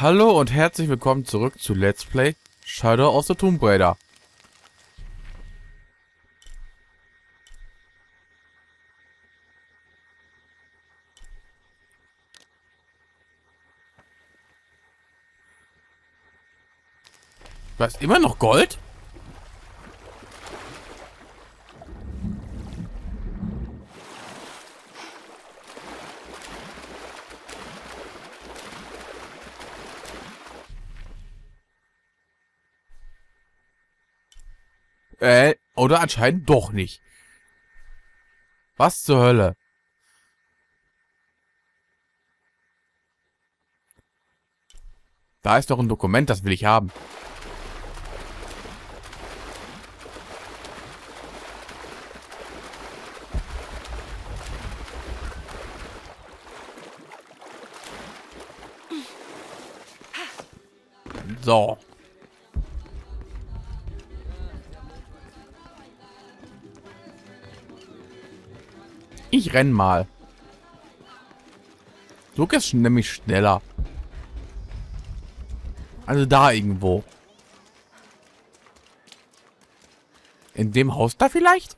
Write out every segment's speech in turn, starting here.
Hallo und herzlich willkommen zurück zu Let's Play Shadow of the Tomb Raider. Was, immer noch Gold? Oder anscheinend doch nicht. Was zur Hölle? Da ist doch ein Dokument, das will ich haben. So. Ich renn mal. So geht's nämlich schneller. Also da irgendwo. In dem Haus da vielleicht?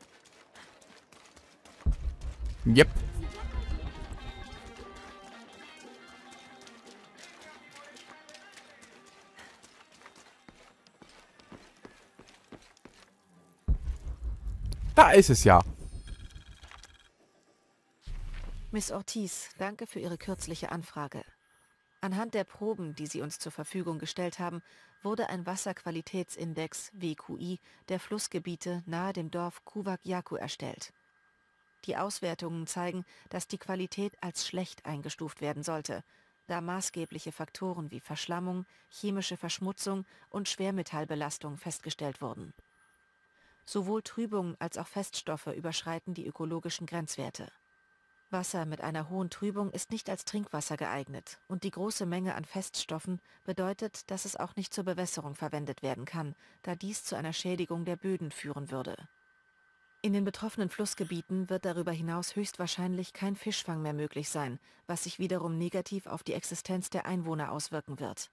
Yep. Da ist es ja. Miss Ortiz, danke für Ihre kürzliche Anfrage. Anhand der Proben, die Sie uns zur Verfügung gestellt haben, wurde ein Wasserqualitätsindex WQI der Flussgebiete nahe dem Dorf Kuwaq Yaku erstellt. Die Auswertungen zeigen, dass die Qualität als schlecht eingestuft werden sollte, da maßgebliche Faktoren wie Verschlammung, chemische Verschmutzung und Schwermetallbelastung festgestellt wurden. Sowohl Trübungen als auch Feststoffe überschreiten die ökologischen Grenzwerte. Wasser mit einer hohen Trübung ist nicht als Trinkwasser geeignet und die große Menge an Feststoffen bedeutet, dass es auch nicht zur Bewässerung verwendet werden kann, da dies zu einer Schädigung der Böden führen würde. In den betroffenen Flussgebieten wird darüber hinaus höchstwahrscheinlich kein Fischfang mehr möglich sein, was sich wiederum negativ auf die Existenz der Einwohner auswirken wird.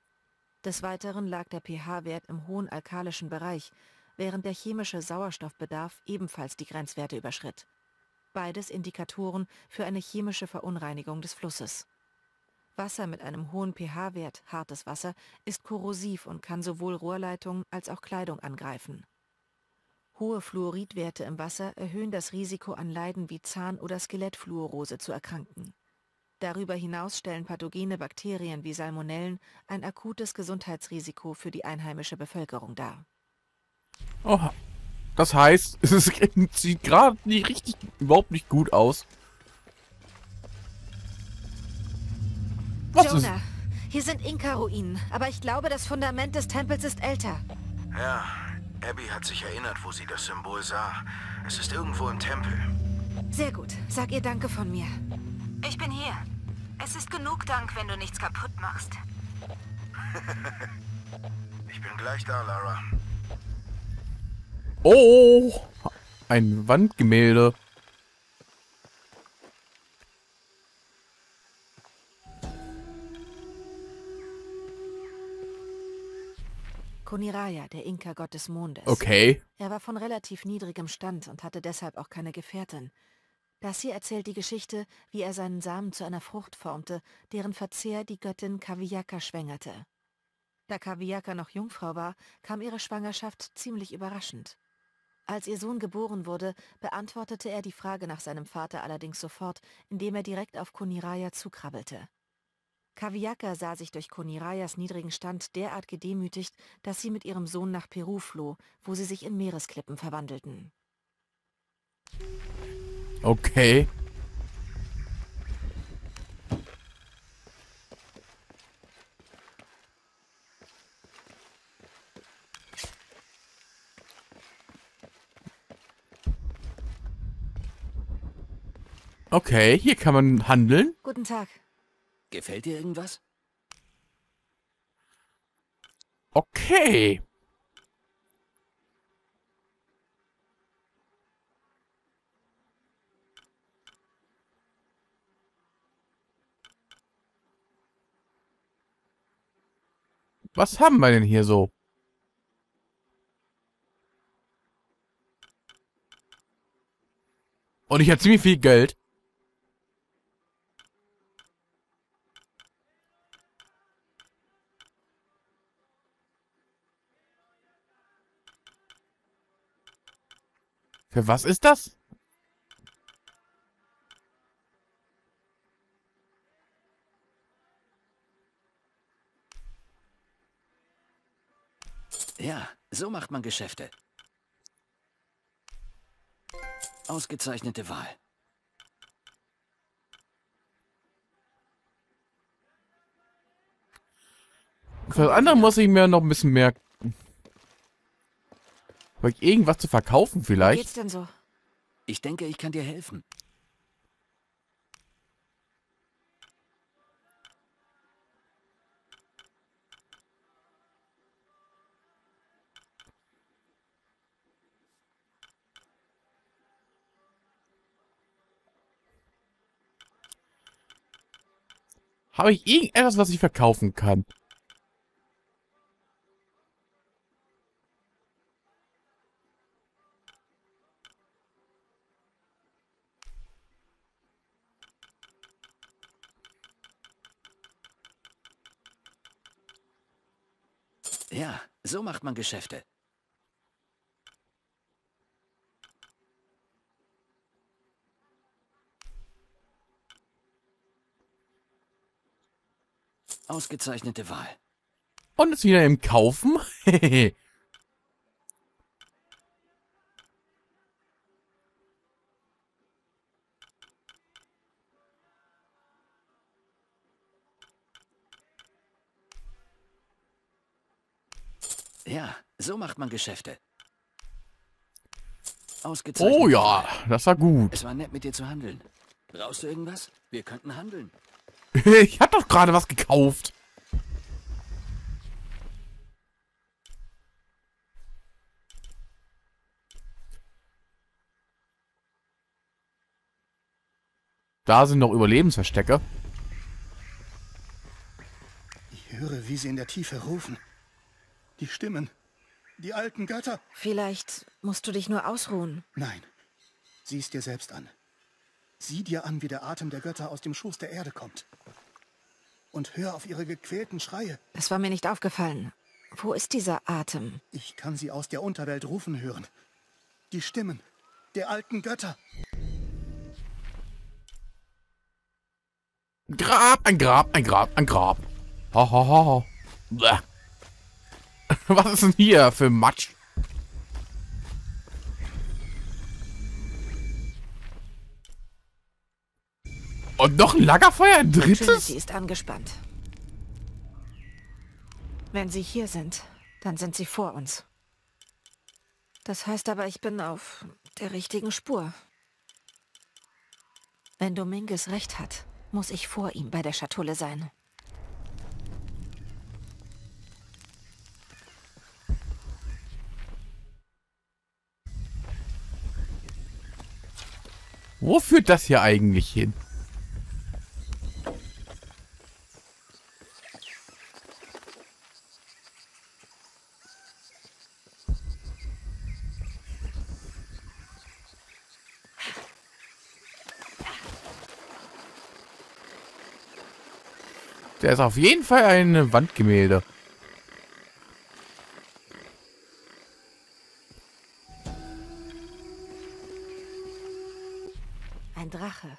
Des Weiteren lag der pH-Wert im hohen alkalischen Bereich, während der chemische Sauerstoffbedarf ebenfalls die Grenzwerte überschritt. Beides Indikatoren für eine chemische Verunreinigung des Flusses. Wasser mit einem hohen pH-Wert, hartes Wasser, ist korrosiv und kann sowohl Rohrleitungen als auch Kleidung angreifen. Hohe Fluoridwerte im Wasser erhöhen das Risiko an Leiden wie Zahn- oder Skelettfluorose zu erkranken. Darüber hinaus stellen pathogene Bakterien wie Salmonellen ein akutes Gesundheitsrisiko für die einheimische Bevölkerung dar. Oha. Das heißt, es sieht gerade nicht richtig, überhaupt nicht gut aus. Was ist? Jonah, hier sind Inka-Ruinen, aber ich glaube, das Fundament des Tempels ist älter. Ja, Abby hat sich erinnert, wo sie das Symbol sah. Es ist irgendwo im Tempel. Sehr gut, sag ihr Danke von mir. Ich bin hier. Es ist genug Dank, wenn du nichts kaputt machst. Ich bin gleich da, Lara. Oh, ein Wandgemälde. Coniraya, der Inka-Gott des Mondes. Okay. Er war von relativ niedrigem Stand und hatte deshalb auch keine Gefährtin. Das hier erzählt die Geschichte, wie er seinen Samen zu einer Frucht formte, deren Verzehr die Göttin Cavillaca schwängerte. Da Cavillaca noch Jungfrau war, kam ihre Schwangerschaft ziemlich überraschend. Als ihr Sohn geboren wurde, beantwortete er die Frage nach seinem Vater allerdings sofort, indem er direkt auf Coniraya zukrabbelte. Cavillaca sah sich durch Conirayas niedrigen Stand derart gedemütigt, dass sie mit ihrem Sohn nach Peru floh, wo sie sich in Meeresklippen verwandelten. Okay. Okay, hier kann man handeln. Guten Tag. Gefällt dir irgendwas? Okay. Was haben wir denn hier so? Und ich habe ziemlich viel Geld. Für was ist das? Ja, so macht man Geschäfte. Ausgezeichnete Wahl. Für das andere muss ich mir noch ein bisschen merken. Habe ich irgendwas zu verkaufen vielleicht? Wie geht's denn so? Ich denke, ich kann dir helfen. Habe ich irgendetwas, was ich verkaufen kann? Ja, so macht man Geschäfte. Ausgezeichnete Wahl. Und ist wieder im Kaufen? Ja, so macht man Geschäfte. Ausgezeichnet. Oh ja, das war gut. Es war nett, mit dir zu handeln. Brauchst du irgendwas? Wir könnten handeln. Ich hab doch gerade was gekauft. Da sind noch Überlebensverstecke. Ich höre, wie sie in der Tiefe rufen. Die Stimmen. Die alten Götter. Vielleicht musst du dich nur ausruhen. Nein. Sieh es dir selbst an. Sieh dir an, wie der Atem der Götter aus dem Schoß der Erde kommt. Und hör auf ihre gequälten Schreie. Es war mir nicht aufgefallen. Wo ist dieser Atem? Ich kann sie aus der Unterwelt rufen hören. Die Stimmen der alten Götter. Grab, ein Grab, ein Grab, ein Grab. Ha, ha, ha, ha. Was ist denn hier für Matsch? Und noch ein Lagerfeuer, ein drittes? Sie ist angespannt. Wenn sie hier sind, dann sind sie vor uns. Das heißt aber, ich bin auf der richtigen Spur. Wenn Dominguez recht hat, muss ich vor ihm bei der Schatulle sein. Wo führt das hier eigentlich hin? Der ist auf jeden Fall ein Wandgemälde. Ein Drache.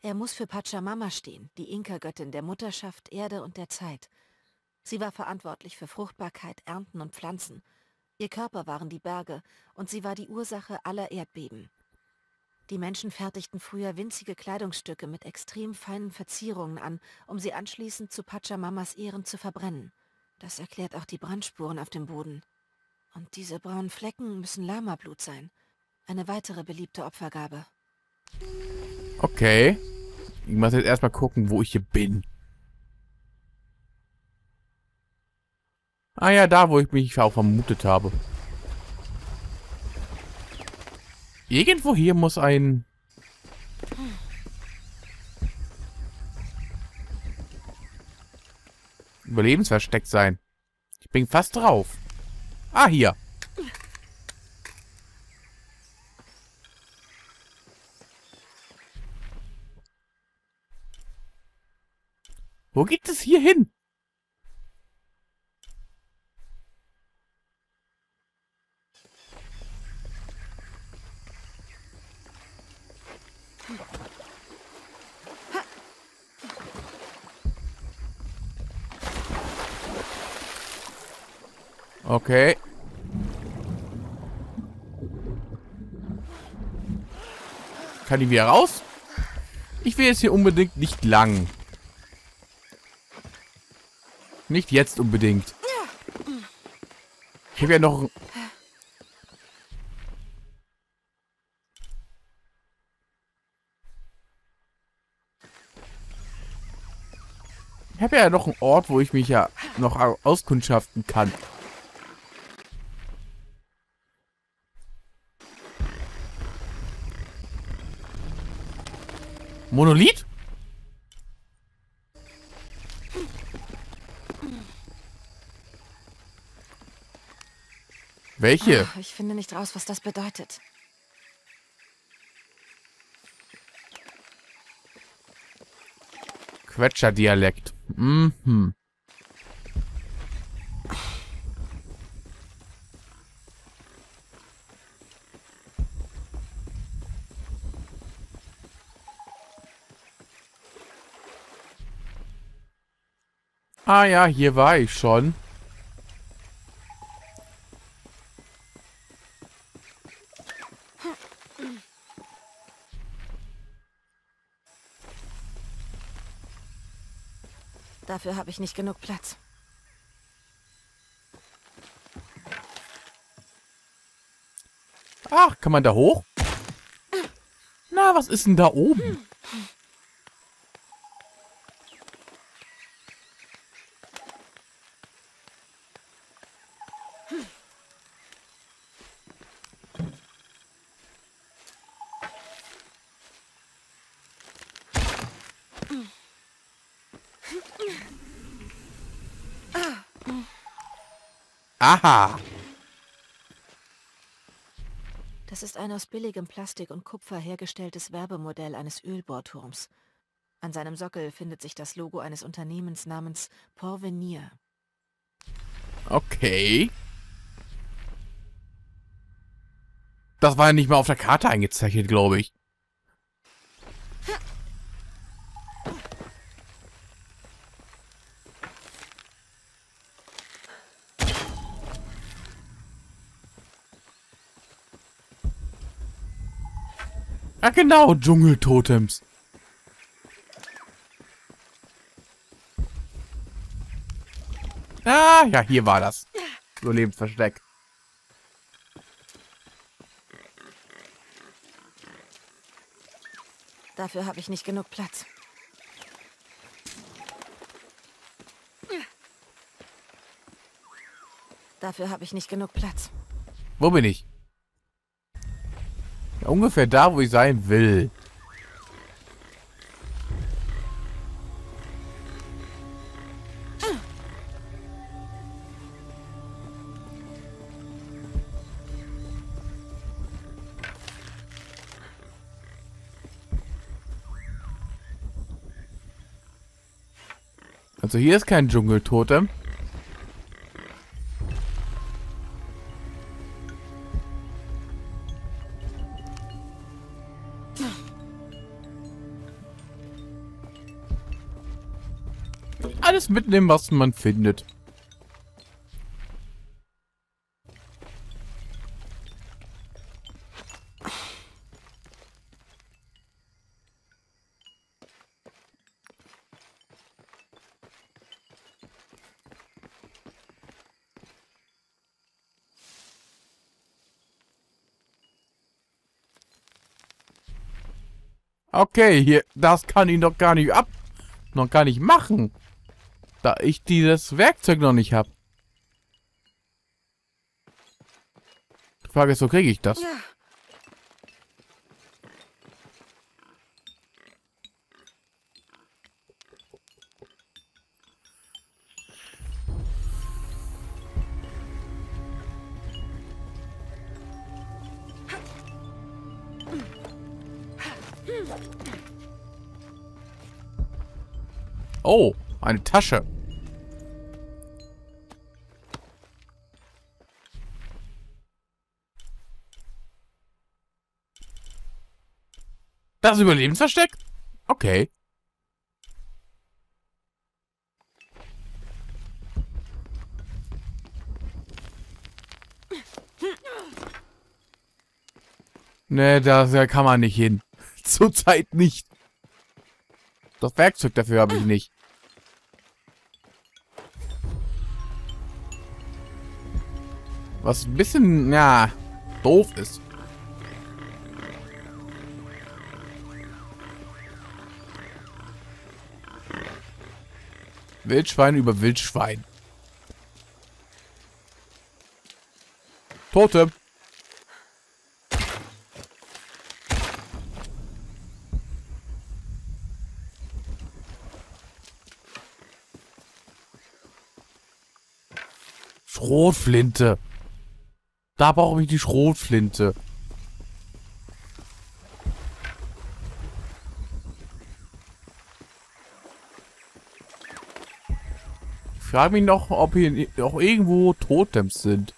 Er muss für Pachamama stehen, die Inka-Göttin der Mutterschaft, Erde und der Zeit. Sie war verantwortlich für Fruchtbarkeit, Ernten und Pflanzen. Ihr Körper waren die Berge und sie war die Ursache aller Erdbeben. Die Menschen fertigten früher winzige Kleidungsstücke mit extrem feinen Verzierungen an, um sie anschließend zu Pachamamas Ehren zu verbrennen. Das erklärt auch die Brandspuren auf dem Boden. Und diese braunen Flecken müssen Lamablut sein. Eine weitere beliebte Opfergabe. Okay. Ich muss jetzt erstmal gucken, wo ich hier bin. Ah ja, da, wo ich mich auch vermutet habe. Irgendwo hier muss ein... Überlebensversteck sein. Bin fast drauf. Ah, hier. Wo geht es hier hin? Okay. Kann ich wieder raus? Ich will jetzt hier unbedingt nicht lang. Nicht jetzt unbedingt. Ich habe ja noch... Ich habe ja noch einen Ort, wo ich mich ja noch auskundschaften kann. Monolith? Welche? Oh, ich finde nicht raus, was das bedeutet. Quetscherdialekt. Mhm. Ah ja, hier war ich schon. Dafür habe ich nicht genug Platz. Ach, kann man da hoch? Na, was ist denn da oben? Aha. Das ist ein aus billigem Plastik und Kupfer hergestelltes Werbemodell eines Ölbohrturms. An seinem Sockel findet sich das Logo eines Unternehmens namens Porvenir. Okay. Das war ja nicht mal auf der Karte eingezeichnet, glaube ich. Ah genau, Dschungeltotems. Ah, ja, hier war das. So Lebensversteck. Dafür habe ich nicht genug Platz. Dafür habe ich nicht genug Platz. Wo bin ich? Ungefähr da, wo ich sein will. Also hier ist kein Dschungeltotem. Alles mitnehmen, was man findet. Okay, hier, das kann ich noch gar nicht ab, noch gar nicht machen. Da ich dieses Werkzeug noch nicht habe. Die Frage ist, wo kriege ich das? Ja. Oh, eine Tasche. Das Überlebensversteck? Okay. Ne, da kann man nicht hin. Zurzeit nicht. Das Werkzeug dafür habe ich nicht. Was ein bisschen, ja, doof ist. Wildschwein über Wildschwein. Tote. Schrotflinte. Da brauche ich die Schrotflinte. Ich frage mich noch, ob hier noch irgendwo Totems sind.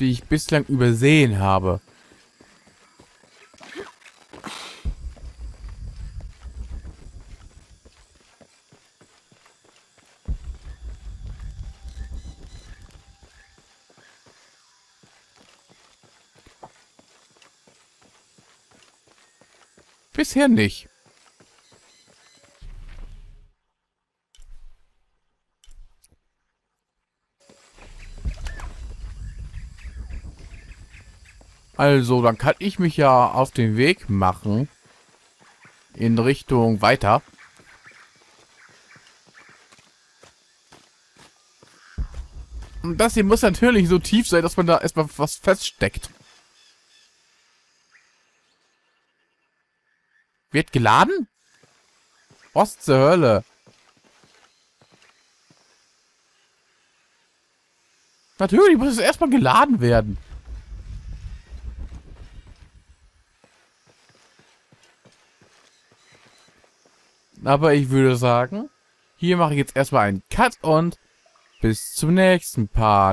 Die ich bislang übersehen habe. Bisher nicht. Also, dann kann ich mich ja auf den Weg machen. In Richtung weiter. Und das hier muss natürlich so tief sein, dass man da erstmal was feststeckt. Wird geladen? Was zur Hölle? Natürlich muss es erstmal geladen werden. Aber ich würde sagen, hier mache ich jetzt erstmal einen Cut und bis zum nächsten Part.